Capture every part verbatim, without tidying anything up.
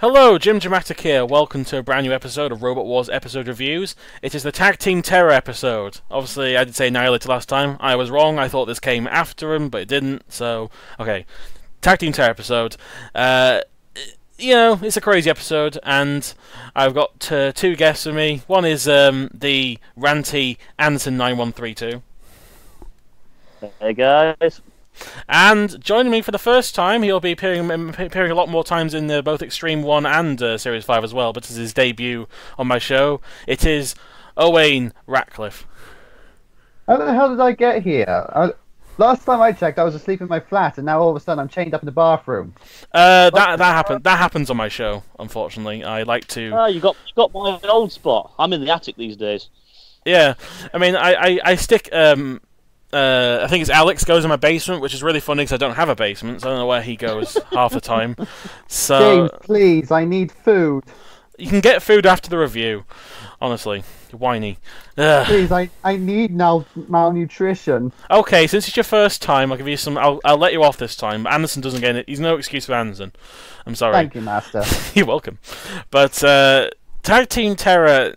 Hello, Jim Dramatic here. Welcome to a brand new episode of Robot Wars Episode Reviews. It is the Tag Team Terror episode. Obviously, I did say Annihilator last time. I was wrong. I thought this came after him, but it didn't, so... Okay. Tag Team Terror episode. Uh, you know, it's a crazy episode, and I've got uh, two guests with me. One is um, the ranty Anderson nine one three two. Hey, guys. And joining me for the first time, he'll be appearing, appearing a lot more times in the, both Extreme one and uh, Series five as well, but this is his debut on my show. It is Owain Ratcliffe. How the hell did I get here? I, last time I checked, I was asleep in my flat, and now all of a sudden I'm chained up in the bathroom. Uh, that that happened. That happens on my show, unfortunately. I like to... Oh, you got, you got my old spot. I'm in the attic these days. Yeah. I mean, I, I, I stick... Um, Uh, I think it's Alex goes in my basement, which is really funny because I don't have a basement, so I don't know where he goes half the time. So, James, please, I need food. You can get food after the review. Honestly, you're whiny. Ugh. Please, I I need mal malnutrition. Okay, since it's your first time, I'll give you some. I'll I'll let you off this time. But Anderson doesn't get it. He's no excuse for Anderson. I'm sorry. Thank you, Master. You're welcome. But uh, Tag Team Terror.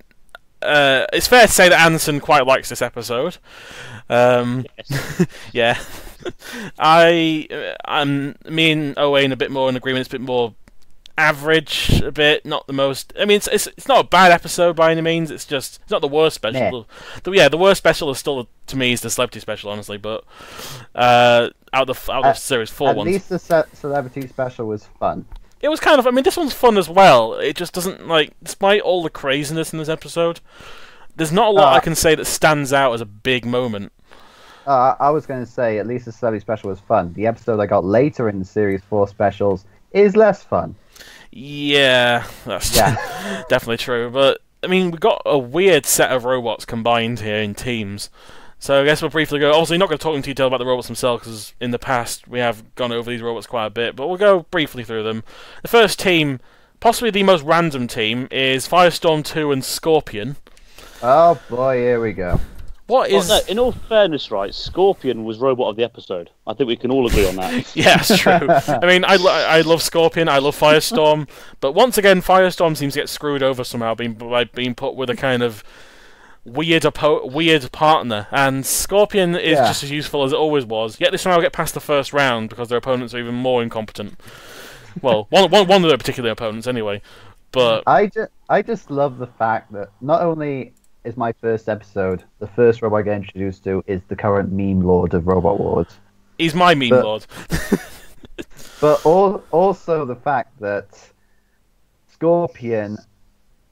Uh, it's fair to say that Anderson quite likes this episode. Um, yes. Yeah, I, I'm, me and Owain a bit more in agreement. It's a bit more average, a bit not the most. I mean, it's it's, it's not a bad episode by any means. It's just it's not the worst special. Yeah, the, yeah, the worst special is still to me is the celebrity special, honestly. But uh, out of out of at, series four at ones, at least the ce celebrity special was fun. It was kind of... I mean, this one's fun as well. It just doesn't, like... Despite all the craziness in this episode, there's not a lot uh, I can say that stands out as a big moment. Uh, I was going to say, at least the celebrity special was fun. The episode I got later in the Series four specials is less fun. Yeah, that's yeah. definitely true. But, I mean, we've got a weird set of robots combined here in teams. So I guess we'll briefly go... Obviously, not going to talk in detail about the robots themselves, because in the past we have gone over these robots quite a bit, but we'll go briefly through them. The first team, possibly the most random team, is Firestorm two and Scorpion. Oh boy, here we go. What is... Well, no, in all fairness, right, Scorpion was robot of the episode. I think we can all agree on that. Yeah, that's true. I mean, I, lo I love Scorpion, I love Firestorm, but once again, Firestorm seems to get screwed over somehow being, by being put with a kind of... Weird, weird partner, and Scorpion is yeah. just as useful as it always was. Yet this time I'll get past the first round because their opponents are even more incompetent. Well, one, one, one of their particular opponents, anyway. But I just, I just love the fact that not only is my first episode, the first robot I get introduced to is the current meme lord of Robot Wars. He's my meme but, lord. But all, also the fact that Scorpion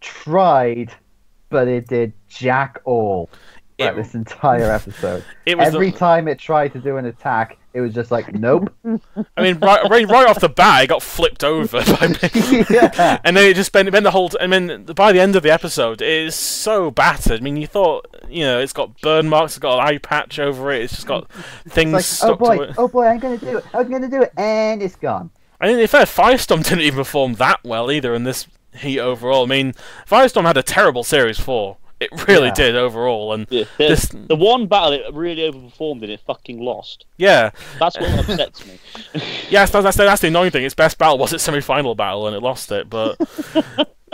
tried. But it did jack all like, it, this entire episode. It was Every the... time it tried to do an attack, it was just like, nope. I mean, right, right, right off the bat, it got flipped over. By yeah. And then it just spent, spent the whole... I mean, by the end of the episode, it is so battered. I mean, you thought, you know, it's got burn marks, it's got an eye patch over it, it's just got things like, stuck oh boy, to it. Oh boy, I'm going to do it, I'm going to do it, and it's gone. I mean, in fact, Firestorm didn't even perform that well either in this... Heat overall. I mean, Firestorm had a terrible Series four. It really yeah. did overall. And yeah, yeah. This... The one battle it really overperformed and it fucking lost. Yeah. That's what upsets me. Yeah, that's, that's, that's the annoying thing. Its best battle was its semi-final battle and it lost it. But,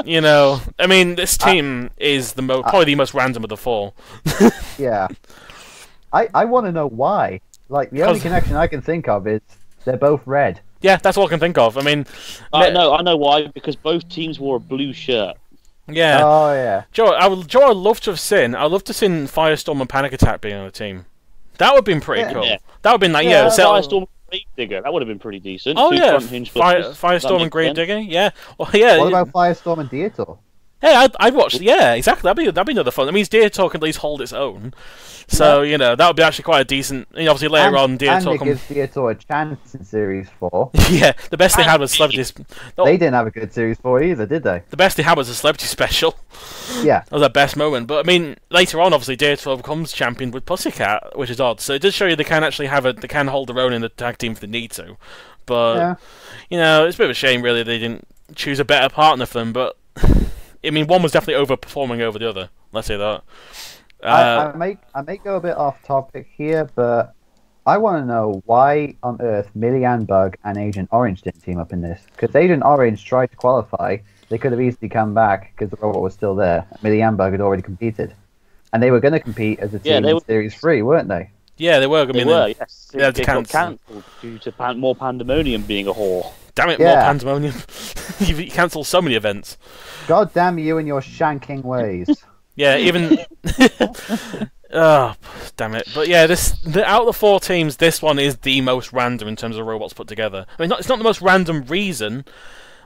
you know, I mean, this team I, is the mo probably I, the most random of the four. Yeah. I, I want to know why. Like, the only connection I can think of is they're both red. Yeah, that's all I can think of. I mean, I know, I know why, because both teams wore a blue shirt. Yeah. Oh yeah. Joe, I would, Joe, I'd love to have seen. I'd love to have seen Firestorm and Panic Attack being on the team. That would have been pretty yeah. cool. Yeah. That would have been like yeah. yeah Firestorm and Gravedigger. That would have been pretty decent. Oh Two yeah. Fire, Firestorm and Gravedigger. Yeah. Well, yeah. What about Firestorm and Diotoir? Yeah, I'd, I'd watch. Yeah, exactly. That'd be that'd be another fun. That means Diotoir can at least hold its own. So yeah. you know that would be actually quite a decent. You know, obviously later and, on, Diotoir and it gives Diotoir a chance in Series four. Yeah, the best and they had was celebrities. No, they didn't have a good Series four either, did they? The best they had was a celebrity special. Yeah, that was their best moment. But I mean, later on, obviously Diotoir becomes champion with Pussycat, which is odd. So it does show you they can actually have a they can hold their own in the tag team if they need to. But yeah. you know, it's a bit of a shame really they didn't choose a better partner for them. But I mean, one was definitely overperforming over the other. Let's say that. Uh, I, I, may, I may go a bit off topic here, but I want to know why on earth Millennium Bug and Agent Orange didn't team up in this. Because Agent Orange tried to qualify, they could have easily come back because the robot was still there. Millennium Bug had already competed. And they were going to compete as a team yeah, they in were... Series three, weren't they? Yeah, they were going to be there. Yes. They, they, had they got cancelled due to pan More Pandemonium being a whore. Damn it, yeah. More Pandemonium. You cancel so many events. God damn you and your shanking ways. Yeah, even... Oh, damn it. But yeah, this the, out of the four teams, this one is the most random in terms of robots put together. I mean, not, it's not the most random reason,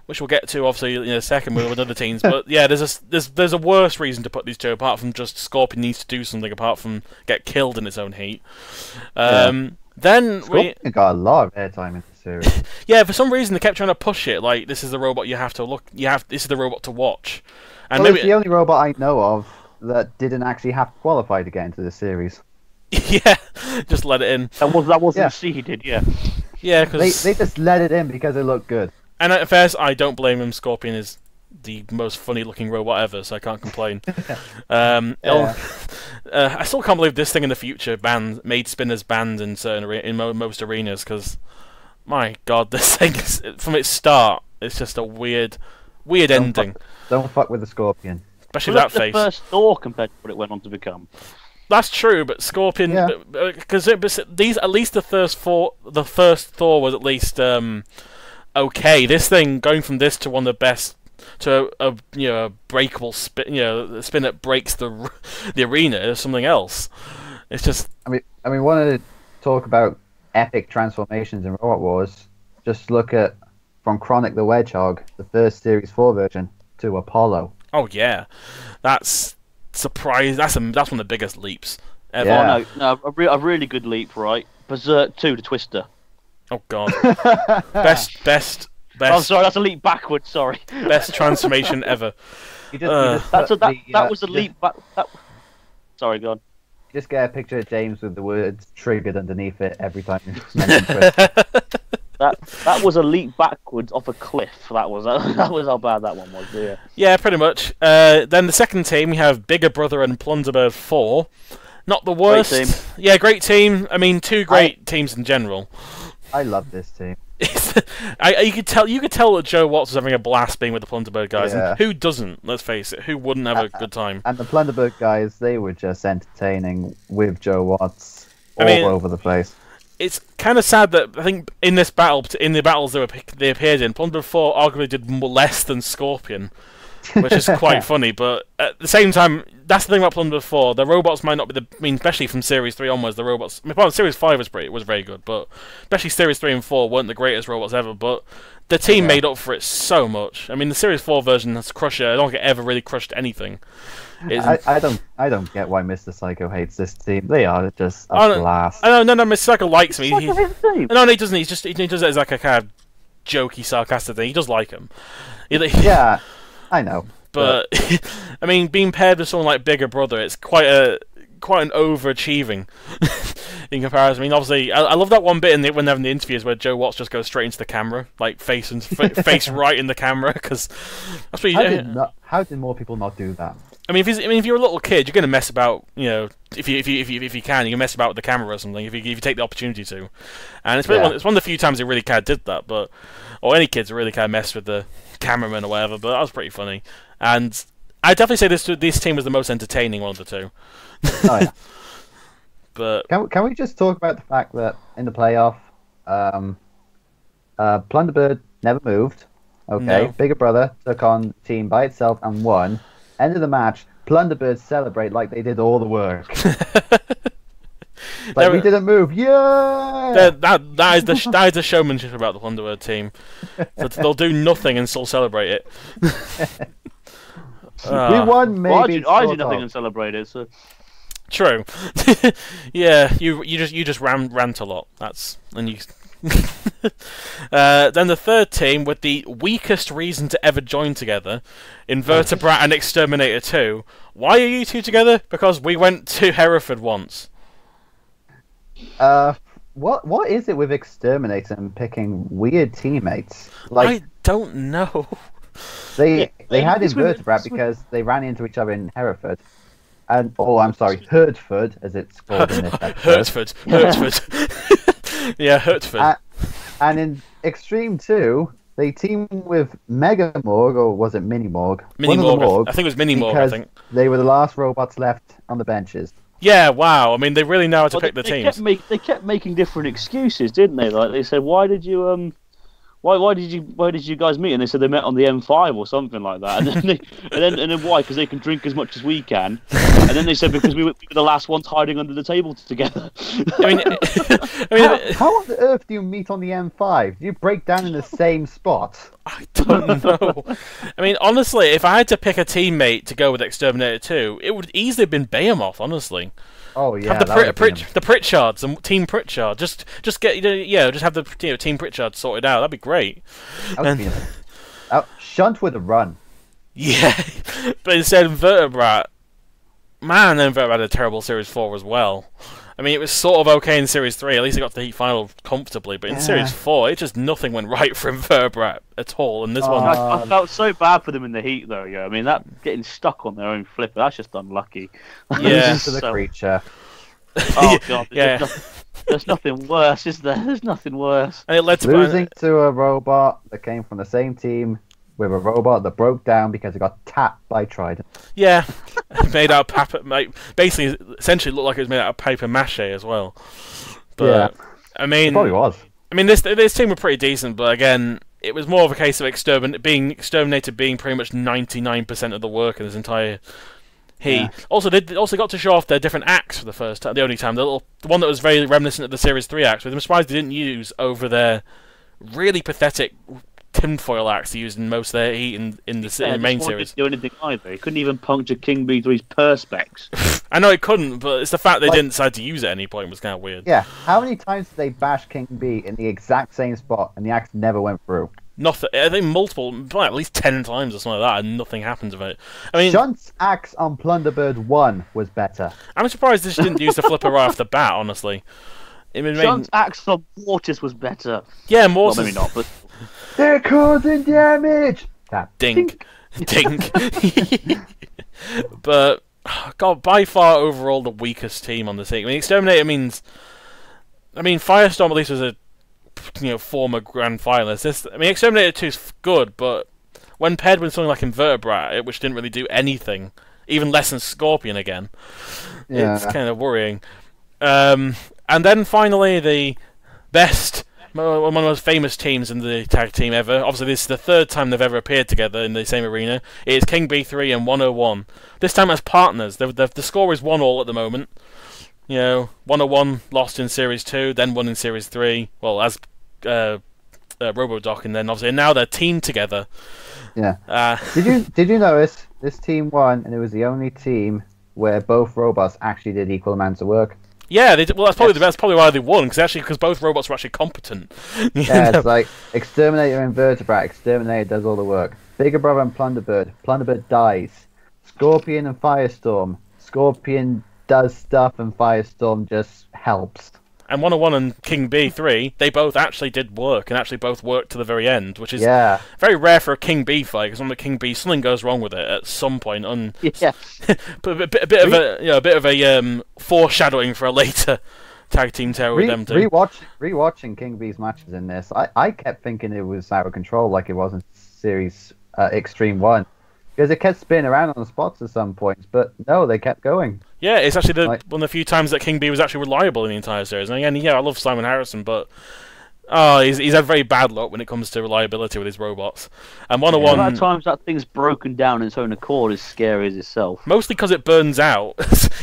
which we'll get to, obviously, in a second with other teams, but yeah, there's a, there's, there's a worse reason to put these two, apart from just Scorpion needs to do something, apart from get killed in its own heat. Um, yeah. Then Scorpion we got a lot of airtime in the series. Yeah, for some reason, they kept trying to push it, like, this is the robot you have to look... You have This is the robot to watch. And well, maybe it's the only robot I know of that didn't actually have to qualify to get into this series. Yeah, just let it in. That was that wasn't yeah. seeded. Yeah, yeah, because they they just let it in because it looked good. And at first, I don't blame him. Scorpion is the most funny-looking robot ever, so I can't complain. um, yeah. uh, I still can't believe this thing in the future banned made spinners banned in certain in most arenas because, my God, this thing is, from its start, it's just a weird, weird don't ending. Fuck, don't fuck with the Scorpion. Especially well, that face. The first Thor compared to what it went on to become. That's true, but Scorpion, because yeah. these at least the first Thor, the first Thor was at least um, okay. This thing going from this to one of the best to a, a you know a breakable spin, you know, the spin that breaks the the arena is something else. It's just. I mean, I mean, wanted to talk about epic transformations in Robot Wars. Just look at from Chronic the Wedgehog, the first Series Four version, to Apollo. Oh yeah, that's surprise. That's a, that's one of the biggest leaps ever. Yeah. Oh, no, no, a, re a really good leap, right? Berserk two to Twister. Oh God, best, best, best. Oh, sorry, that's a leap backwards. Sorry, best transformation ever. You just, uh, you just that's a, that, the, uh, that was a just, leap back. That... Sorry, go on. You just get a picture of James with the words "triggered" underneath it every time you mention Twister. That that was a leap backwards off a cliff. That was that, that was how bad that one was. Yeah. Yeah, pretty much. Uh, then the second team we have Bigger Brother and Plunderbird Four. Not the worst. Great team. Yeah, great team. I mean, two great I, teams in general. I love this team. I, you could tell you could tell that Joe Watts was having a blast being with the Plunderbird guys. Yeah. And who doesn't? Let's face it. Who wouldn't have a good time? And the Plunderbird guys, they were just entertaining with Joe Watts all I mean, over the place. It's kind of sad that I think in this battle, in the battles they, were, they appeared in, Plunderbird Four arguably did less than Scorpion, which is quite funny. But at the same time, that's the thing about Plunderbird Four. The robots might not be the. I mean, especially from Series Three onwards, the robots. I mean, well, Series Five was pretty, was very good, but especially Series Three and Four weren't the greatest robots ever. But the team yeah. made up for it so much. I mean, the Series Four version has crushed it. I don't think it ever really crushed anything. I, I don't, I don't get why Mister Psycho hates this team. They are just a I blast. I know, no, no, Mister Psycho likes me. He, he, no, he doesn't. He's just he does it as like a kind of jokey, sarcastic thing. He does like him. He, yeah, I know. But, but I mean, being paired with someone like Bigger Brother, it's quite a quite an overachieving in comparison. I mean, obviously, I, I love that one bit in the, when they're having the interviews where Joe Watts just goes straight into the camera, like face and face right in the camera, because that's what you how do. Did not, how did more people not do that? I mean, if he's, I mean, if you're a little kid, you're gonna mess about. You know, if you if you if you if you can, you can mess about with the camera or something. If you if you take the opportunity to, and it's yeah. one, it's one of the few times they really kind of did that. But or any kids really kind of messed with the cameraman or whatever. But that was pretty funny. And I definitely say this this team was the most entertaining one of the two. Oh, yeah. But can can we just talk about the fact that in the playoff, um, uh, Plunderbird never moved. Okay, no. Bigger Brother took on the team by itself and won. End of the match, Plunderbirds celebrate like they did all the work. Like, we didn't move, yeah! That, that, is the sh that is the showmanship about the Plunderbird team. So they'll do nothing and still celebrate it. uh, we won, maybe. Well, I, do, I do nothing and celebrate it, so... True. Yeah, you you just you just ran, rant a lot. That's... and you. uh, then the third team with the weakest reason to ever join together, Invertebrate and Exterminator two. Why are you two together? Because we went to Hereford once. Uh, what what is it with Exterminator and picking weird teammates? Like I don't know. They they had Invertebrate because they ran into each other in Hereford, and oh, I'm sorry, Hertford, as it's called in this episode. Hertford, Hertford. Yeah, Hertford. Uh, and in Extreme two, they team with Mega Morgue, or was it Mini Morgue? Mini Morgue. Morgue. I think it was Mini Morgue, I think. They were the last robots left on the benches. Yeah, wow. I mean, they really know how to well, pick they, the teams. Kept make, they kept making different excuses, didn't they? Like, they said, why did you... um? Why? Why did you? Why did you guys meet? And they said they met on the M five or something like that. And then, they, and then, and then why? Because they can drink as much as we can. And then they said because we were the last ones hiding under the table together. I mean, I mean how, how on earth do you meet on the M five? Do you break down in the same spot? I don't know. I mean, honestly, if I had to pick a teammate to go with Exterminator two, it would easily have been Behemoth, honestly. Oh yeah, have the, Pr Pritch the Pritchards and Team Pritchard. Just, just get you know, yeah, just have the you know, Team Pritchard sorted out. That'd be great. That would be a... oh, Shunt with a run. Yeah, but instead Invertebrate, man, Invertebrate had a terrible Series Four as well. I mean, it was sort of okay in Series Three. At least it got to the heat final comfortably. But in yeah. Series Four, it just nothing went right for Invertebrate at all. And this uh... one, I, I felt so bad for them in the heat, though. Yeah, I mean, that getting stuck on their own flipper—that's just unlucky. Yeah, to the so... creature. Oh god, yeah. Just... There's nothing worse, is there? There's nothing worse. And it led to losing by... to a robot that came from the same team with a robot that broke down because it got tapped by Trident. Yeah, made out of paper, like, basically, essentially looked like it was made out of paper mache as well. But yeah. I mean, it probably was. I mean, this this team were pretty decent, but again, it was more of a case of extermin being exterminated being pretty much ninety-nine percent of the work in this entire. He yeah. also did. Also got to show off their different acts for the first time. The only time, the little the one that was very reminiscent of the Series Three acts, which I'm surprised they didn't use over their really pathetic tinfoil axe they used in most of their heat in, in the yeah, in main series. Didn't do anything either. It couldn't even puncture King B three's perspex. I know it couldn't, but it's the fact they like, didn't decide to use it at any point was kind of weird. Yeah. How many times did they bash King B in the exact same spot and the axe never went through? Nothing. I think multiple, well, at least ten times or something like that, and nothing happens about it. I mean, Shunt's axe on Plunderbird One was better. I'm surprised they just didn't use the flipper right off the bat. Honestly, I mean, Shunt's maybe... axe on Mortis was better. Yeah, Mortis. Well, maybe not, but they're causing damage. That dink, dink. dink. But god, by far overall the weakest team on the team. I mean, Exterminator means. I mean, Firestorm at least was a. You know, former grand finalists. This, I mean, Exterminator two is good, but when paired with something like Invertebrate, which didn't really do anything, even less than Scorpion again, yeah. It's kind of worrying. Um, and then finally, the best, one of the most famous teams in the tag team ever. Obviously, this is the third time they've ever appeared together in the same arena. It is King B three and one oh one. This time as partners. The, the, the score is one all at the moment. You know, one oh one lost in Series two, then won in Series three. Well, as uh, uh, RoboDoc, and then obviously and now they're teamed together. Yeah. Uh, did you did you notice this team won, and it was the only team where both robots actually did equal amounts of work? Yeah, they did, well, that's probably yes. the, that's probably why they won, because actually because both robots were actually competent. Yeah, know? It's like Exterminator and Vertebrate. Exterminator does all the work. Bigger Brother and Plunderbird. Plunderbird dies. Scorpion and Firestorm. Scorpion. Does stuff and Firestorm just helps. And one oh one and King B three, they both actually did work and actually both worked to the very end, which is yeah. very rare for a King B fight because on the King B something goes wrong with it at some point. On yeah, but a bit, a bit of a you know a bit of a um, foreshadowing for a later tag team terror with them. Rewatch rewatching King B's matches in this, I I kept thinking it was out of control like it was in Series uh, Extreme One. Because it kept spinning around on the spots at some points, but no, they kept going. Yeah, it's actually the, like, one of the few times that King B was actually reliable in the entire series. And again, yeah, I love Simon Harrison, but oh, he's, he's had very bad luck when it comes to reliability with his robots. And one oh one... Yeah, a lot of times that thing's broken down in its own accord is scary as itself. Mostly because it burns out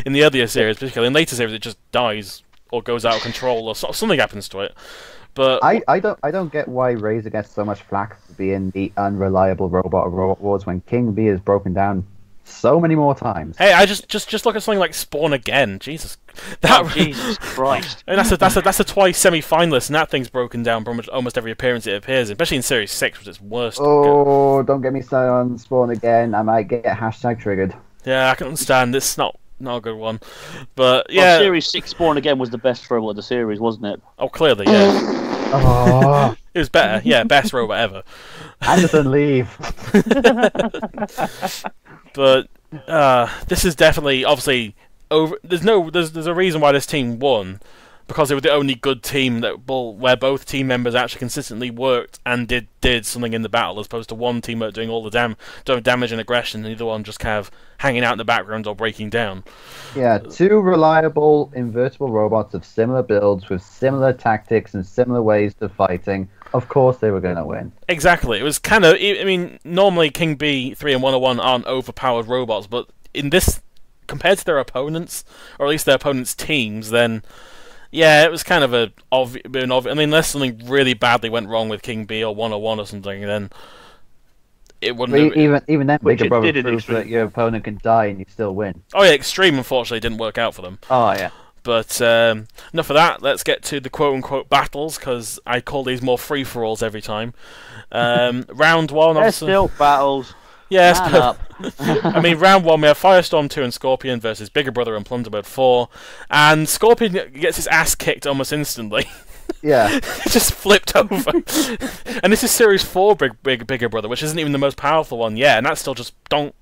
in the earlier series, particularly. In later series, it just dies or goes out of control or something happens to it. But I, I don't I don't get why Razor gets so much flack for being the unreliable robot of Robot Wars when King B is broken down so many more times. Hey, I just just just look at something like Spawn Again. Jesus, that oh, Jesus Christ! And that's a that's a that's a twice semi-finalist, and that thing's broken down pretty much almost every appearance it appears in, especially in Series Six, which is worst. Oh, don't get me started on Spawn Again. I might get hashtag triggered. Yeah, I can understand. It's not. Not a good one, but yeah. Well, Series Six Spawn Again was the best robot of the series, wasn't it? Oh, clearly, yeah. Oh. It was better, yeah, best robot ever. Anderson, leave. But uh, this is definitely, obviously, over. There's no, there's there's a reason why this team won, because they were the only good team that well, where both team members actually consistently worked and did did something in the battle, as opposed to one team doing all the dam doing damage and aggression, and the other one just kind of hanging out in the background or breaking down. Yeah, two reliable invertible robots of similar builds with similar tactics and similar ways of fighting. Of course they were going to win. Exactly. It was kind of, I mean, normally King B three and one oh one aren't overpowered robots, but in this, compared to their opponents, or at least their opponents' teams, then, yeah, it was kind of a obvious, an obvi I mean, unless something really badly went wrong with King B or one oh one or something, then it wouldn't have... Even, even then, Bigger Brother proves that your opponent can die and you still win. Oh yeah, Extreme, unfortunately, didn't work out for them. Oh yeah. But um, enough of that. Let's get to the quote-unquote battles, because I call these more free-for-alls every time. Um, round one, obviously. They're still battles. Yes. Man up. I mean, round one, we have Firestorm two and Scorpion versus Bigger Brother and Plunderbird Four, and Scorpion gets his ass kicked almost instantly. Yeah. Just flipped over. And this is Series Four, Big, Big Bigger Brother, which isn't even the most powerful one yet, and that's still just don't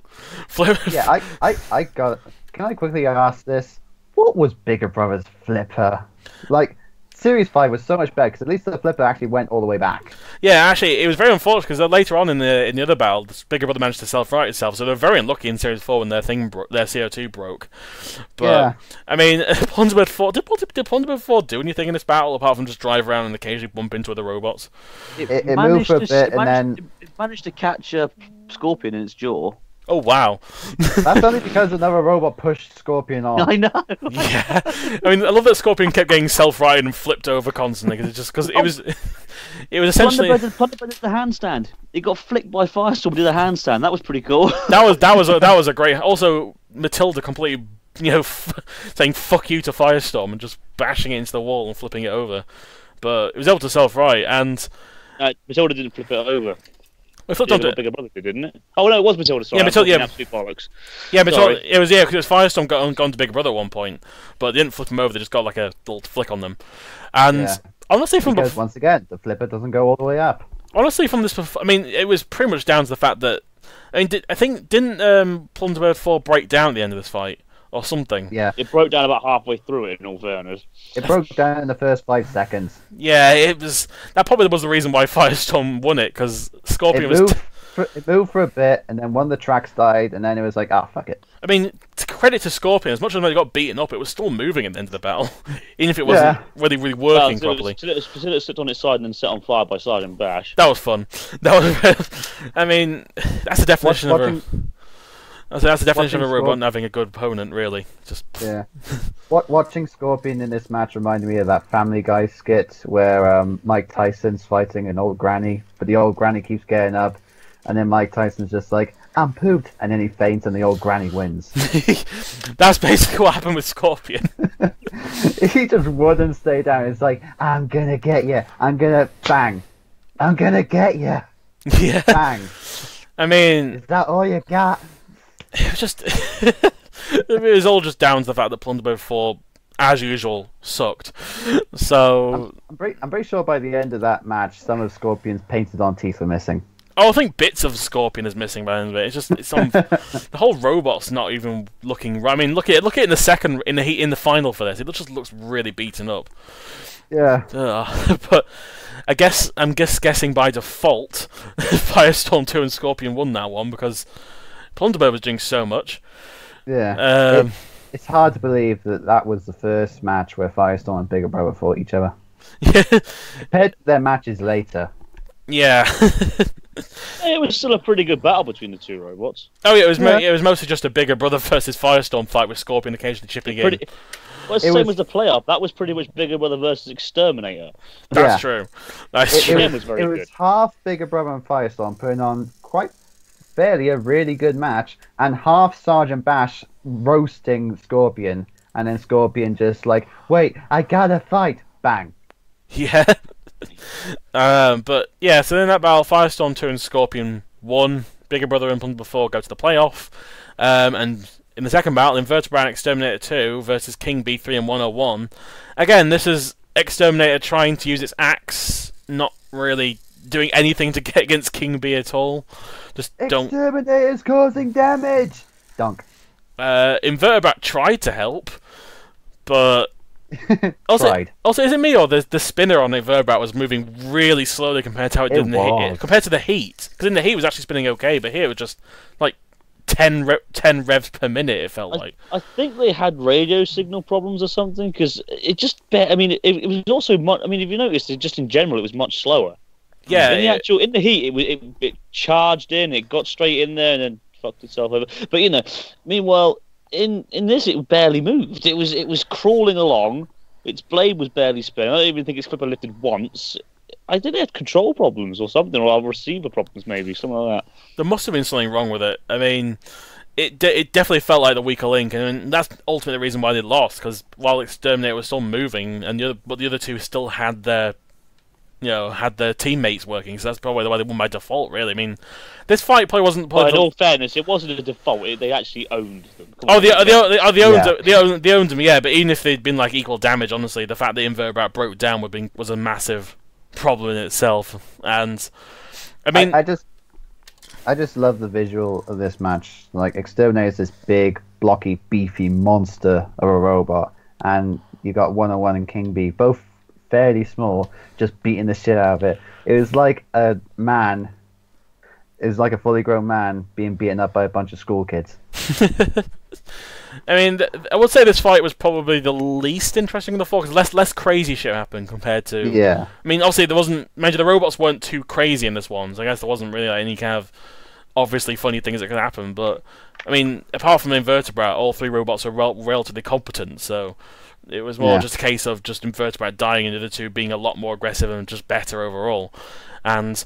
flip. Yeah, I, I, I got. Can I quickly ask this? What was Bigger Brother's flipper? Like, Series five was so much better, because at least the flipper actually went all the way back. Yeah, actually, it was very unfortunate, because later on in the in the other battle, Bigger Brother managed to self-right itself, so they were very unlucky in Series four when their thing bro their C O two broke. But, yeah. I mean, Plunderbird four... Did, did Plunderbird four do anything in this battle, apart from just drive around and occasionally bump into other robots? It, it, it moved for a bit, to, and managed, then... It managed to catch a Scorpion in its jaw. Oh wow! That's only because another robot pushed Scorpion on. I know. Yeah, I mean, I love that Scorpion kept getting self-righted and flipped over constantly, because it just because oh. it was, it was essentially. Plunderbird did the handstand. It got flicked by Firestorm. Did the handstand. That was pretty cool. That was that was a, that was a great. Also, Matilda completely, you know, f saying "fuck you" to Firestorm and just bashing it into the wall and flipping it over, but it was able to self-right, and uh, Matilda didn't flip it over. We flipped onto Bigger Brother, didn't it? Oh no, it was Matilda. Sorry. Yeah, Matilda. Yeah, absolute bollocks. Yeah, Matilda. It was yeah, because it was Firestorm got on, gone to Bigger Brother at one point, but they didn't flip him over. They just got like a little flick on them, and yeah. honestly, from because once again, the flipper doesn't go all the way up. Honestly, from this, I mean, it was pretty much down to the fact that I mean, did, I think didn't um, Plunderbird Four break down at the end of this fight or something? Yeah, it broke down about halfway through it. In all fairness, it broke down in the first five seconds. Yeah, it was that probably was the reason why Firestorm won it, because Scorpion it was. Moved for, it moved for a bit, and then one of the tracks died, and then it was like, ah, oh, fuck it. I mean, to credit to Scorpion, as much as it got beaten up, it was still moving at the end of the battle, even if it wasn't yeah. really, really working well, properly. Until it, it, it slipped on its side and then set on fire by side and bash. That was fun. That was. I mean, that's the definition Watch, of. Watching... A, So that's the definition watching of a robot not having a good opponent, really. Just yeah. What watching Scorpion in this match reminded me of that Family Guy skit where um, Mike Tyson's fighting an old granny, but the old granny keeps getting up, and then Mike Tyson's just like, "I'm pooped," and then he faints, and the old granny wins. That's basically what happened with Scorpion. He just wouldn't stay down. It's like, "I'm gonna get you. I'm gonna bang. I'm gonna get you." Yeah. Bang. I mean, is that all you got? It was just, it was all just down to the fact that Plunderbird Four, as usual, sucked. So I'm, I'm, pretty, I'm pretty sure by the end of that match, some of Scorpion's painted-on teeth were missing. Oh, I think bits of Scorpion is missing by the end of it. It's just it's some, the whole robot's not even looking right. I mean, look at it, look at it in the second in the in the final for this. It just looks really beaten up. Yeah. Uh, but I guess I'm guess guessing by default, Firestorm Two and Scorpion won that one, because Plunderbird was doing so much. Yeah. Um, it, it's hard to believe that that was the first match where Firestorm and Bigger Brother fought each other. Yeah. Compared to their matches later. Yeah. It was still a pretty good battle between the two robots. Oh yeah, it was yeah. it was mostly just a Bigger Brother versus Firestorm fight with Scorpion occasionally chipping pretty, in. Well, it's the it same was, as the playoff. That was pretty much Bigger Brother versus Exterminator. That's yeah. true. That's it, true. It was, was very it good. was half Bigger Brother and Firestorm putting on quite fairly a really good match, and half Sergeant Bash roasting Scorpion, and then Scorpion just like, wait, I gotta fight, bang. Yeah. um, but yeah, so in that battle, Firestorm Two and Scorpion won. Bigger Brother and Plunderbird Four go to the playoff, um, and in the second battle, Invertebrate and Exterminator Two versus King B three and one oh one. Again, this is Exterminator trying to use its axe, not really doing anything to get against King B at all. Just don't. Exterminator's causing damage. Dunk. Uh, Invertebrate tried to help, but... Also, tried. also, is it me or the, the spinner on Invertebrate was moving really slowly compared to how it, it did in the heat, compared to the heat? Because in the heat it was actually spinning okay, but here it was just like ten re ten revs per minute. It felt I, like. I think they had radio signal problems or something because it just. I mean, it, it was also much. I mean, if you noticed, it just in general, it was much slower. Yeah. In the it, actual in the heat, it was it, it charged in, it got straight in there, and then fucked itself over. But you know, meanwhile. In in this, it barely moved. It was it was crawling along. Its blade was barely spinning. I don't even think its clipper lifted once. I think it had control problems or something, or receiver problems maybe, something like that. There must have been something wrong with it. I mean, it de it definitely felt like the weaker link, and that's ultimately the reason why they lost. Because while Exterminator was still moving, and the other, but the other two still had their, you know, had their teammates working, so that's probably why they won by default, really. I mean, this fight play wasn't... Well, in all fairness, it wasn't a default, it, they actually owned them. Oh, they, they, they, they, owned, yeah. they, owned, they owned them, yeah, but even if they'd been, like, equal damage, honestly, the fact that Invertebrate broke down would be, was a massive problem in itself, and, I mean... I, I just I just love the visual of this match. Like, Exterminator's this big, blocky, beefy monster of a robot, and you got one oh one and King B, both fairly small, just beating the shit out of it. It was like a man, it was like a fully grown man being beaten up by a bunch of school kids. I mean, I would say this fight was probably the least interesting of the four, because less, less crazy shit happened compared to... Yeah. I mean, obviously, there wasn't... Imagine the robots weren't too crazy in this one, so I guess there wasn't really like, any kind of obviously funny things that could happen, but... I mean, apart from Invertebrate, all three robots are rel relatively competent, so... It was more yeah. just a case of just Invertebrate dying and the other two being a lot more aggressive and just better overall. And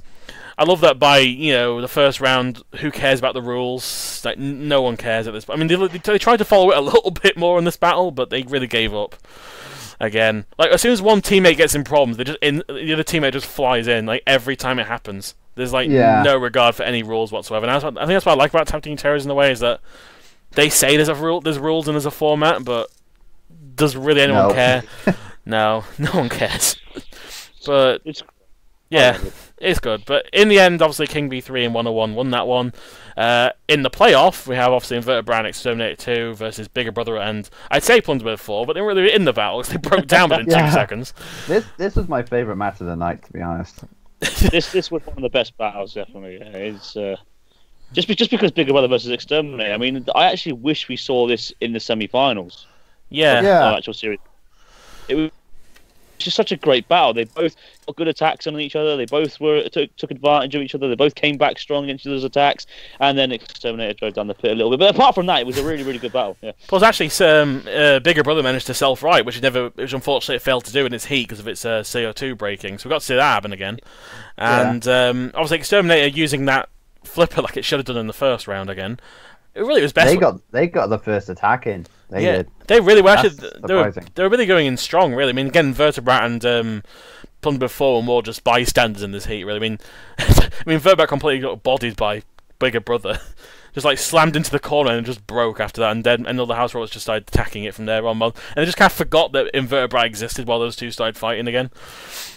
I love that by, you know, the first round, who cares about the rules? Like, no one cares at this point. I mean, they, they tried to follow it a little bit more in this battle, but they really gave up. Again. Like, as soon as one teammate gets in problems, they just in, the other teammate just flies in, like, every time it happens. There's, like, yeah. no regard for any rules whatsoever. And that's what, I think that's what I like about Tag Team Terror in a way, is that they say there's, a rule, there's rules and there's a format, but... Does really anyone no. care? No, no one cares. But it's yeah, it's good. But in the end, obviously King B three and one oh one won that one. Uh, in the playoff, we have obviously Invertebrate and Exterminator two versus Bigger Brother and I'd say Plunderbird Four, but they weren't really in the battle because they broke down within yeah. two seconds. This this was my favourite match of the night, to be honest. this this was one of the best battles, definitely. It's uh, just be, just because Bigger Brother versus Exterminator. I mean, I actually wish we saw this in the semi-finals. Yeah, yeah. Actual series. It was just such a great battle. They both got good attacks on each other. They both were took, took advantage of each other. They both came back strong against each other's attacks. And then Exterminator drove down the pit a little bit. But apart from that, it was a really, really good battle. Yeah. Plus, actually, um, uh, Bigger Brother managed to self-right, which never, which unfortunately failed to do in its heat because of its uh, C O two breaking. So we got to see that happen again. And yeah. um, obviously, Exterminator using that flipper like it should have done in the first round again. It really was best. They got they got the first attack in. They yeah, did. They really were. Actually, they, were they were really going in strong. Really, I mean, again, Vertebrate and um, Plunderbird Four were more just bystanders in this heat. Really, I mean, I mean, Vertebrate completely got bodied by Bigger Brother, just like slammed into the corner and just broke after that. And then another house robots just started attacking it from there on. And they just kind of forgot that Invertebrate existed while those two started fighting again.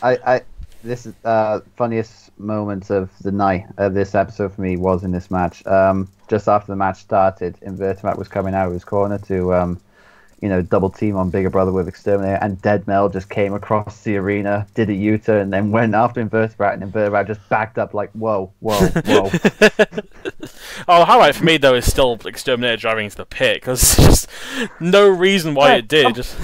I, I this is uh, funniest. Moments of the night of this episode for me was in this match. Um, just after the match started, Invertebrate was coming out of his corner to, um, you know, double team on Bigger Brother with Exterminator, and Dead Mel just came across the arena, did a U-turn, and then went after Invertebrate, and Invertebrate just backed up like, whoa, whoa, whoa. Oh, highlight for me though is still Exterminator driving into the pit because just no reason why yeah, it did. Um, just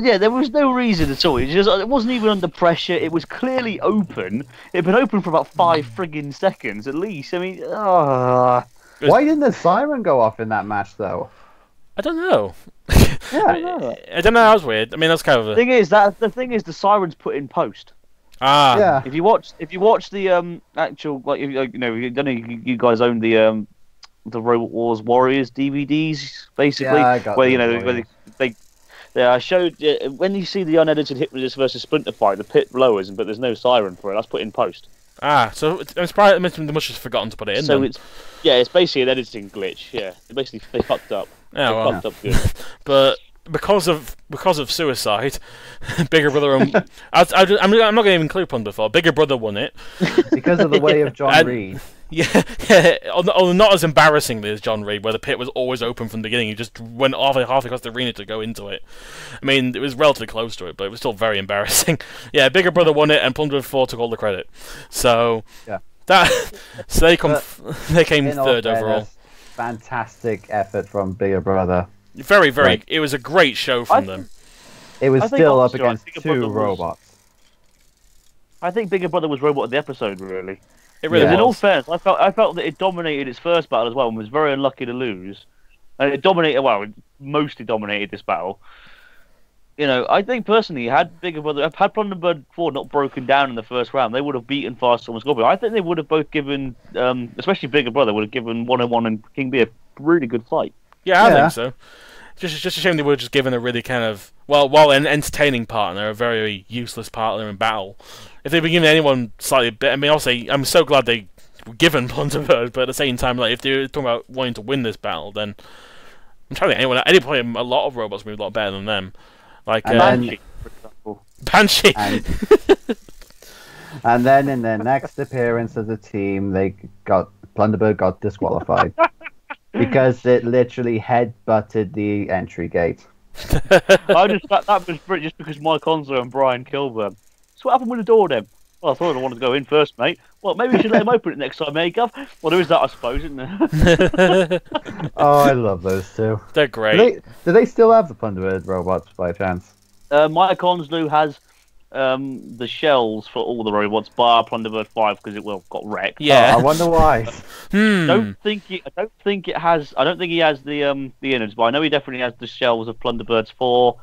yeah, there was no reason at all. It just it wasn't even under pressure. It was clearly open. It had been open for about five friggin' seconds at least. I mean, uh... why didn't the siren go off in that match though? I don't know. Yeah, I don't know. I don't know. That was weird. I mean, that's kind of a... thing is that the thing is the siren's put in post. Ah. Yeah. If you watch, if you watch the um actual like you know you don't know you guys own the um the Robot Wars Warriors D V Ds basically yeah, I got where you know where they, they they I showed uh, when you see the unedited Hypnosis versus Splinter fight the pit lowers but there's no siren for it. That's put in post. Ah, so I'm surprised they must have forgotten to put it in. So then. it's yeah, it's basically an editing glitch. Yeah, they basically they fucked up. Yeah, they well, fucked up good. But because of because of suicide, Bigger Brother and I, I, I'm I'm not going to even include Plunderbird Four. Bigger Brother won it because of the way of John and, Reed. Yeah, oh, not as embarrassingly as John Reed, where the pit was always open from the beginning. You just went off and half across the arena to go into it. I mean, it was relatively close to it, but it was still very embarrassing. Yeah, Bigger Brother won it, and Plunderbird Four took all the credit. So yeah, that so they come they came third overall. Fantastic effort from Bigger Brother. Very, very. Like, it was a great show from them. It was still up against two robots. I think Bigger Brother was robot of the episode, really. It really yeah. was. In all fairness, I felt I felt that it dominated its first battle as well, and was very unlucky to lose. And it dominated, well, it mostly dominated this battle. You know, I think personally, had Bigger Brother, had Plunderbird Four not broken down in the first round, they would have beaten Firestorm and Scorpion. I think they would have both given, um, especially Bigger Brother, would have given one oh one and King B a really good fight. Yeah, I yeah. think so. Just, just a shame they were just given a really kind of, well, while an entertaining partner, a very useless partner in battle. If they'd been given anyone slightly better, I mean, obviously, I'm so glad they were given Plunderbird, but at the same time, like, if they're talking about wanting to win this battle, then I'm trying to think anyone at any point, a lot of robots would be a lot better than them. Like uh, Banshee, for example. Banshee. And, and then in their next appearance as a team, they got Plunderbird got disqualified. Because it literally headbutted the entry gate. I just that, that was pretty, just because Mike Onslow and Brian Kilburn. So what happened with the door then? Well, I thought I wanted to go in first, mate. Well, maybe we should let him open it next time, eh, Gov? Well, there is that, I suppose, isn't there? Oh, I love those two. They're great. Do they, do they still have the Plunderbird robots by chance? Uh, Mike Onslow has um, the shells for all the robots, bar Plunderbird Five, because it well got wrecked. Yeah, oh, I wonder why. hmm. I don't think it, I don't think it has. I don't think he has the um the innards, but I know he definitely has the shells of Plunderbirds Four,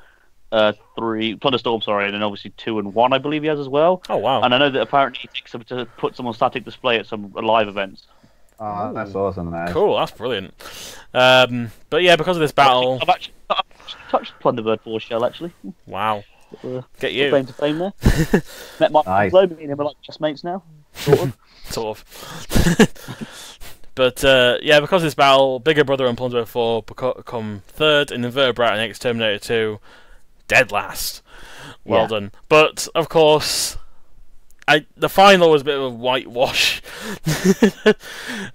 uh, Three, Plunderstorm, sorry, and then obviously Two and One. I believe he has as well. Oh wow! And I know that apparently he takes them to put some on static display at some live events. Oh, that's Ooh. awesome, man. Cool, that's brilliant. Um, but yeah, because of this battle, I've actually, I've actually touched Plunderbird Four shell actually. Wow. Uh, Get you. Fame to fame there. Met Mike nice. Low, me and him are like just mates now. Sort of. sort of. But uh, yeah, because of this battle, Bigger Brother and Plunderbird Four come third, and Invertebrate and Exterminator Two dead last. Well yeah. done. But of course, I the final was a bit of a whitewash.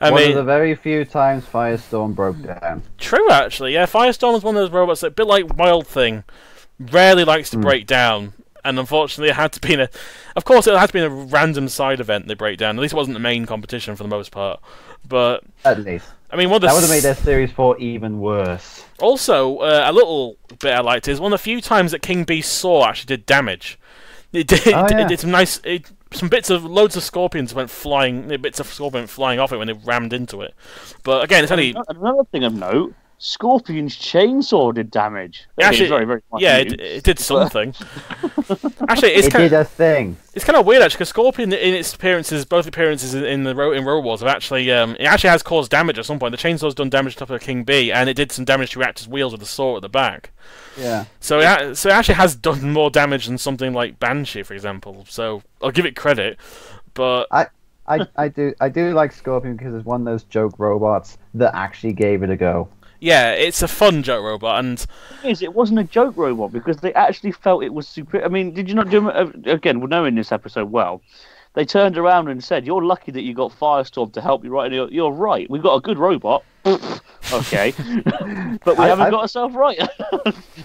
I one mean, of the very few times Firestorm broke down. True, actually. Yeah, Firestorm is one of those robots that, a bit like Wild Thing, rarely likes to mm. break down, and unfortunately it had to be in a... Of course it had to be in a random side event they break down, at least it wasn't the main competition for the most part, but... At least. I mean, one of the that would have made their Series four even worse. Also, uh, a little bit I liked is one of the few times that King B saw actually did damage. It did, oh, it, yeah. it did some nice... It, some bits of... Loads of Scorpions went flying... Bits of Scorpion went flying off it when they rammed into it. But again, it's only... Another thing of note... Scorpion's chainsaw did damage. It actually, very, very yeah, it, it did something. actually, it's it kind did of, a thing. It's kind of weird actually, because Scorpion, in its appearances, both appearances in the in Road Wars, have actually um, it actually has caused damage at some point. The chainsaw's done damage to the top of King B, and it did some damage to Reactor's wheels with the saw at the back. Yeah. So it, so it actually has done more damage than something like Banshee, for example. So I'll give it credit, but I I I do I do like Scorpion because it's one of those joke robots that actually gave it a go. Yeah, it's a fun joke robot, and it is. It wasn't a joke robot because they actually felt it was superior. I mean, did you not do again? We're knowing this episode well. They turned around and said, "You're lucky that you got Firestorm to help you, right?" And you're, you're right. We've got a good robot, okay, but we I, haven't I, got ourselves right.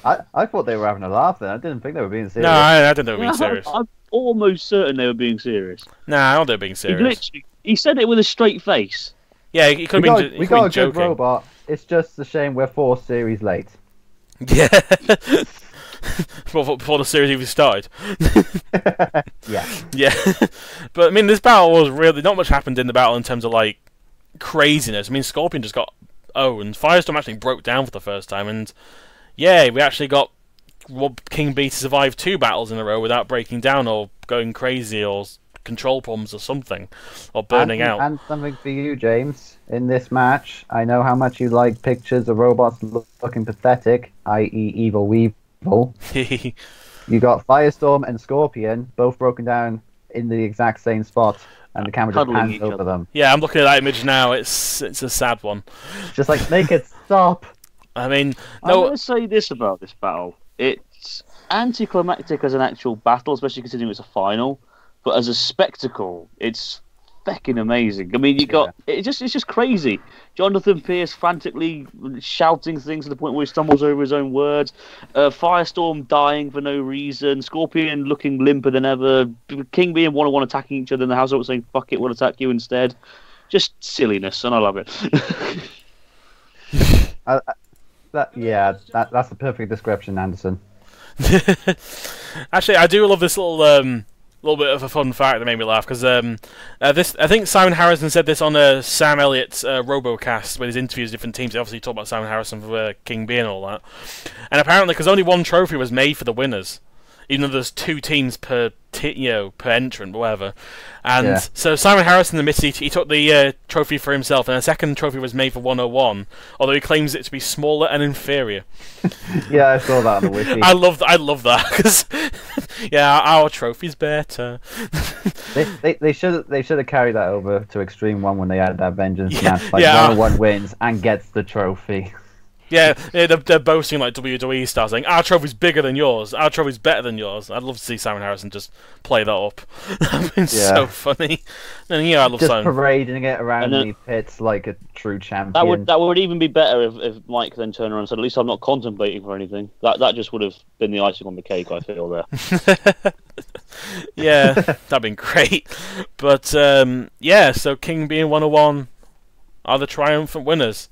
I, I thought they were having a laugh then. I didn't think they were being serious. No, I, I didn't know they were being serious. I, I'm almost certain they were being serious. No, nah, I don't know they were being serious. He literally, he said it with a straight face. Yeah, he could have been. We got a good robot. It's just a shame we're four series late. Yeah. before, before the series even started. yeah. Yeah. But, I mean, this battle was really... Not much happened in the battle in terms of, like, craziness. I mean, Scorpion just got owned. Firestorm actually broke down for the first time. And, yeah, we actually got King B to survive two battles in a row without breaking down or going crazy or control problems or something, or burning and, out. And something for you, James. In this match, I know how much you like pictures of robots look, looking pathetic, that is. Evil Weevil. You got Firestorm and Scorpion, both broken down in the exact same spot, and the camera just pans over them. Yeah, I'm looking at that image now, it's it's a sad one. Just like, make it stop! I mean... No... I'm going to say this about this battle. It's anticlimactic as an actual battle, especially considering it's a final, but as a spectacle, it's... feckin' amazing. I mean, you got yeah. it just it's just crazy. Jonathan Pierce frantically shouting things to the point where he stumbles over his own words. Uh, Firestorm dying for no reason. Scorpion looking limper than ever. King B and one oh one attacking each other in the house, saying "fuck it, we'll attack you instead." Just silliness, and I love it. uh, that, yeah, that, that's the perfect description, Anderson. Actually, I do love this little um, little bit of a fun fact that made me laugh because um, uh, this I think Simon Harrison said this on uh, Sam Elliott's uh, RoboCast with his interviews with different teams. They obviously talked about Simon Harrison for uh, King B and all that, and apparently because only one trophy was made for the winners, even though there's two teams per t you know per entrant, whatever. And yeah. so Simon Harrison admits he, he took the uh, trophy for himself, and a second trophy was made for one oh one, although he claims it to be smaller and inferior. Yeah, I saw that on the wiki. I love I love that because yeah, our trophy's better. they, they they should they should have carried that over to Extreme One when they added that vengeance yeah, match. Like yeah, one oh one wins and gets the trophy. Yeah, they're, they're boasting like W W E stars, saying, our trophy's bigger than yours, our trophy's better than yours. I'd love to see Simon Harrison just play that up. That been yeah. so funny. And yeah, I love just Simon. Just parading it around then, the pits like a true champion. That would that would even be better if, if Mike then turned around and said, at least I'm not contemplating for anything. That that just would have been the icing on the cake, I feel, there. Yeah, that'd been great. But, um, yeah, so King B and one oh one are the triumphant winners.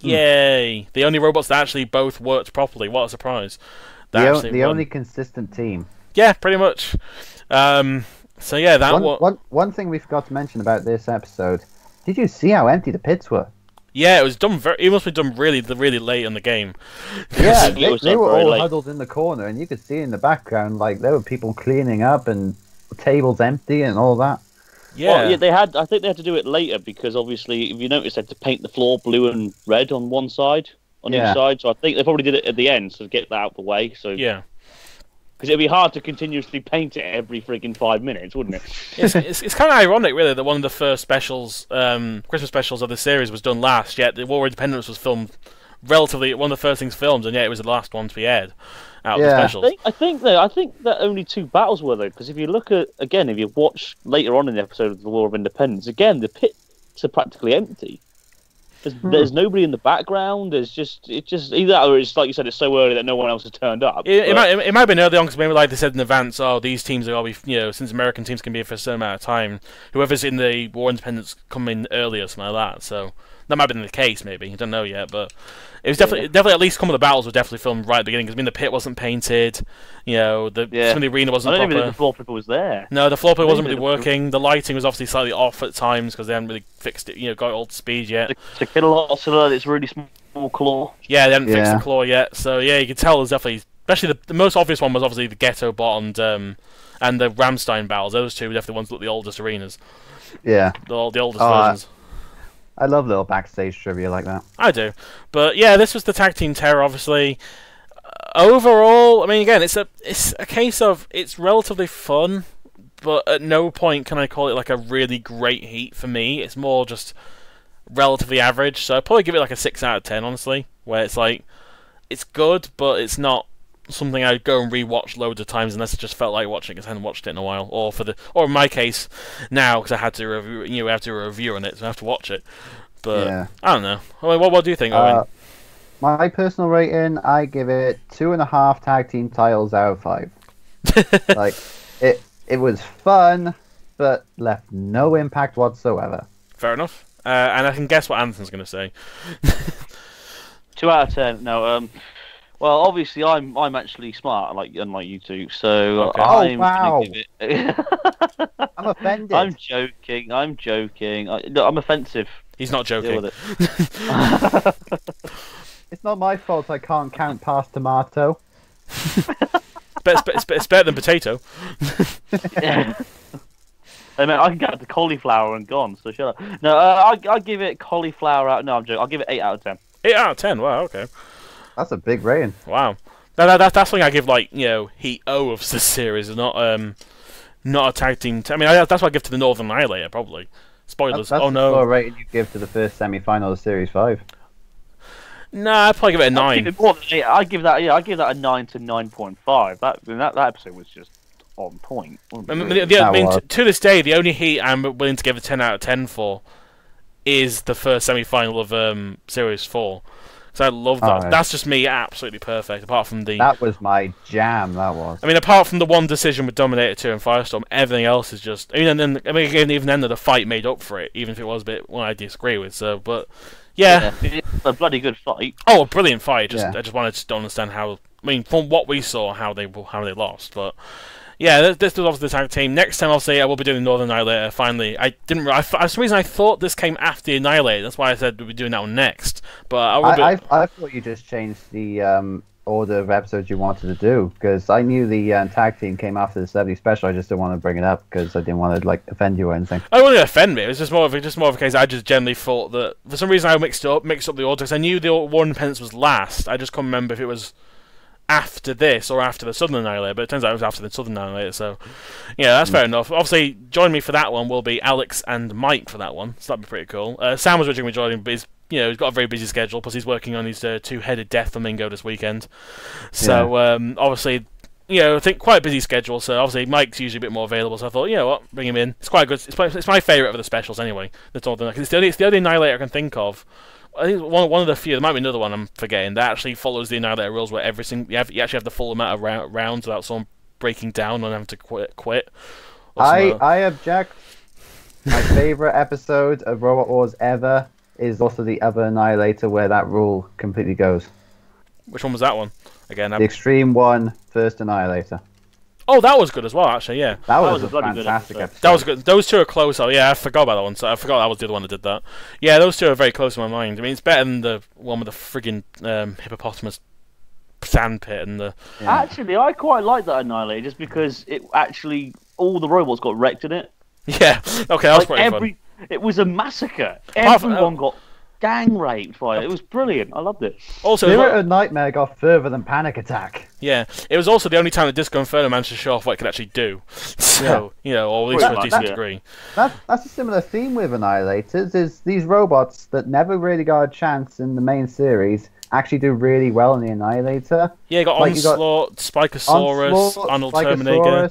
Yay! The only robots that actually both worked properly. What a surprise! That the, o the only consistent team. Yeah, pretty much. Um, so yeah, that one, one. One thing we forgot to mention about this episode: did you see how empty the pits were? Yeah, it was done. Very, it must be done really, really late in the game. Yeah, they, they, they were all late. Huddled in the corner, and you could see in the background like there were people cleaning up and tables empty and all that. Yeah. Well, yeah, they had. I think they had to do it later because obviously, if you notice, they had to paint the floor blue and red on one side, on yeah. each side. So I think they probably did it at the end, so to get that out of the way. So yeah, because it'd be hard to continuously paint it every frigging five minutes, wouldn't it? It's it's, it's kind of ironic, really, that one of the first specials, um, Christmas specials of the series, was done last. Yet the War of Independence was filmed relatively one of the first things filmed, and yet it was the last one to be aired. Out yeah. of the specials. I think, I think though, I think that only two battles were though, because if you look at again, if you watch later on in the episode of the War of Independence, again the pits are practically empty. There's, hmm. there's nobody in the background. There's just it just either that or it's like you said, it's so early that no one else has turned up. It, it might it, it might have been early on because maybe like they said in advance, oh these teams are all be you know since American teams can be here for a certain amount of time, whoever's in the War of Independence come in earlier, something like that. So. That might have been the case, maybe. I don't know yet, but it was definitely, yeah. definitely at least some of the battles were definitely filmed right at the beginning. Because I mean, the pit wasn't painted, you know, the yeah. some of the arena wasn't. I don't even think the floor paper was there. No, the floor paper wasn't really working. The lighting was obviously slightly off at times because they hadn't really fixed it, you know, got it all to speed yet. The Kitalots, so it's really small claw. Yeah, they hadn't yeah. fixed the claw yet, so yeah, you could tell there's definitely, especially the, the most obvious one was obviously the Ghetto Bot and um, and the Ramstein battles. Those two were definitely the ones that looked the oldest arenas. Yeah, the, the oldest oh, versions. Uh, I love little backstage trivia like that. I do. But yeah, this was the Tag Team Terror, obviously. Uh, overall, I mean, again, it's a it's a case of it's relatively fun, but at no point can I call it like a really great heat for me. It's more just relatively average. So I'd probably give it like a six out of ten, honestly, where it's like, it's good, but it's not something I'd go and rewatch loads of times unless it just felt like watching it because I hadn't watched it in a while, or for the, or in my case now because I had to review, you know, I have to do a review on it, so I have to watch it. But yeah. I don't know. I mean, what what do you think, Owen? Uh, my personal rating, I give it two and a half tag team titles out of five. Like it, it was fun, but left no impact whatsoever. Fair enough. Uh, and I can guess what Anthony's going to say. Two out of ten. No. Um. Well, obviously, I'm I'm actually smart, like unlike you two. So okay. I'm oh, wow. gonna give it... I'm offended. I'm joking. I'm joking. I, no, I'm offensive. He's not joking. It. It's not my fault. I can't count past tomato. It's, better, it's better than potato. Yeah. I mean, I can get the cauliflower and gone. So shut up. No, uh, I I give it cauliflower out. No, I'm joking. I'll give it eight out of ten. Eight out of ten. Wow. Okay. That's a big rating. Wow, that, that, that that's something I give like you know Heat O of the series, not um, not a tag team. T I mean, I, that's what I give to the Northern Annihilator probably. Spoilers. That, that's oh no. What rating you give to the first semi-final of Series Five? Nah, I'd probably give it a nine. I give, it more, I give that yeah, I give that a nine to nine point five. That that that episode was just on point. I mean, the, the, I mean, to, to this day, the only heat I'm willing to give a ten out of ten for is the first semi-final of um, Series four. So I love that. Oh, that's just me, absolutely perfect. Apart from the that was my jam. That was. I mean, apart from the one decision with Dominator Two and Firestorm, everything else is just. I mean, and then I mean, again, even then, the fight made up for it, even if it was a bit one well, I disagree with. So, but yeah, yeah. It's a bloody good fight. Oh, a brilliant fight. Just yeah. I just wanted to don't understand how. I mean, from what we saw, how they how they lost, but. Yeah, this was obviously the tag team. Next time, obviously, I will be doing Northern Annihilator, finally. I didn't... I, for some reason, I thought this came after the Annihilator. That's why I said we'd be doing that one next. But I, will I, be... I, I thought you just changed the um, order of episodes you wanted to do, because I knew the uh, tag team came after the seventy special. I just didn't want to bring it up, because I didn't want to, like, offend you or anything. I didn't want to offend me. It was just more of a, just more of a case I just generally thought that... For some reason, I mixed up mixed up the order, because I knew the War of Independence was last. I just can't remember if it was... after this or after the Southern Annihilator, but it turns out it was after the Southern Annihilator, so yeah, that's fair enough. Obviously, joining me for that one will be Alex and Mike for that one, so that'd be pretty cool. Uh, Sam was originally joining, but he's, you know, he's got a very busy schedule, plus he's working on his uh, two-headed Death Flamingo this weekend. So, yeah. um, obviously, you know, I think quite a busy schedule, so obviously Mike's usually a bit more available, so I thought, you know what, bring him in. It's quite good, it's, it's my favourite of the specials anyway, the Northern Annihilator, because it's the only Annihilator I can think of. I think one one of the few, there might be another one I'm forgetting, that actually follows the Annihilator rules where every single, you, have, you actually have the full amount of rounds without someone breaking down and having to quit. quit I, I object. My favourite episode of Robot Wars ever is also the other Annihilator where that rule completely goes. Which one was that one? Again, I'm... The Extreme one, First Annihilator. Oh, that was good as well, actually, yeah. That was, that was a, a bloody fantastic good episode. episode. That was good. Those two are close, oh yeah, I forgot about that one. So I forgot that was the other one that did that. Yeah, those two are very close in my mind. I mean, it's better than the one with the friggin' um, hippopotamus sandpit and the... Yeah. Actually, I quite like that Annihilator, just because it actually... All the robots got wrecked in it. Yeah, okay, that was like pretty every, fun. It was a massacre. Everyone uh, got... gang raped by it. It was brilliant. I loved it. Also, Spirit of Nightmare got further than Panic Attack. Yeah, it was also the only time that Disco Inferno managed to show off what it could actually do. So, yeah. you know, or at least well, to a decent that, degree. That, that's a similar theme with Annihilators, is these robots that never really got a chance in the main series actually do really well in the Annihilator. Yeah, you got like Onslaught, you got Spikosaurus, Arnold Terminator.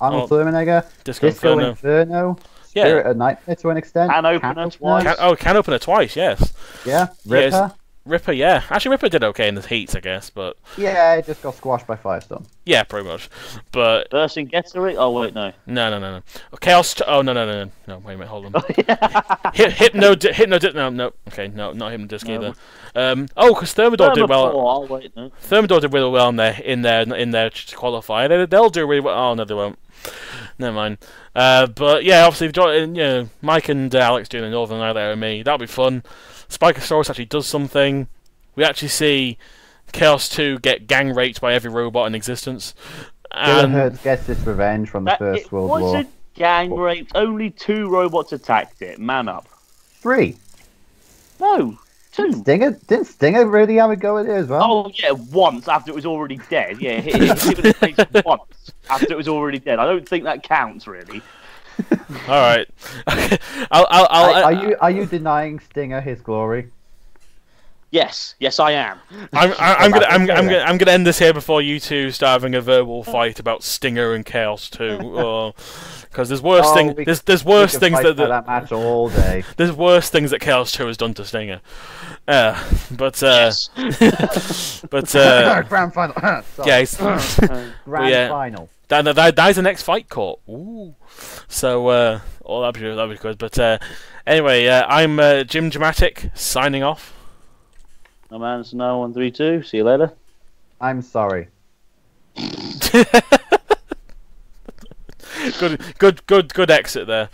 Arnold Terminator, Disco, Disco Inferno. Inferno. Yeah. Spirit of Nightmare to an extent. Can Opener twice. Can, oh, Can Opener twice, yes. Yeah, Ripper. Yeah, Ripper, yeah. Actually, Ripper did okay in the heats, I guess, but... Yeah, it just got squashed by Firestorm. Yeah, pretty much. But... Bursting Gettery? Oh, wait, no. No, no, no, no. Chaos... Oh, no, no, no, no. No, wait a minute, hold on. Oh, yeah. Hypno... Hypno... No, no. Okay, no, not Hypno Disc no. either. Um, oh, because Thermidor Thermidor did well... Oh, wait, no. Thermidor did really well in their, in their, in their qualifier. They, they'll do really well... Oh, no, they won't. Never mind. Uh, but yeah, obviously, you know, Mike and uh, Alex doing the Northern Annihilator and me. That'll be fun. Spikosaurus actually does something. We actually see Chaos two get gang raped by every robot in existence. And Hurt gets his revenge from the that, First World War. It wasn't gang raped. Only two robots attacked it. Man up. Three. No. Didn't Stinger, didn't Stinger really have a go at it as well? Oh, yeah, once, after it was already dead. Yeah, hit him in the face once, after it was already dead. I don't think that counts, really. Alright. Okay. I'll, I'll, I'll, are, are, you, are you denying Stinger his glory? Yes, yes, I am. I'm, I'm gonna, I'm, I'm gonna, I'm gonna end this here before you two start having a verbal fight about Stinger and Chaos Two, because there's worse oh, things. There's, there's worse things that, that, that match all day. There's worse things that Chaos Two has done to Stinger. Uh, but, uh, yes. but uh, grand final. yeah, it's, grand but, yeah, final. That, that, that's the next fight court. Ooh. So, uh, oh, that'd be that'd be good. But uh, anyway, uh, I'm uh, Jim Dramatic signing off. I'm Anderson nine one three two. See you later. I'm sorry. good, good, good, good exit there.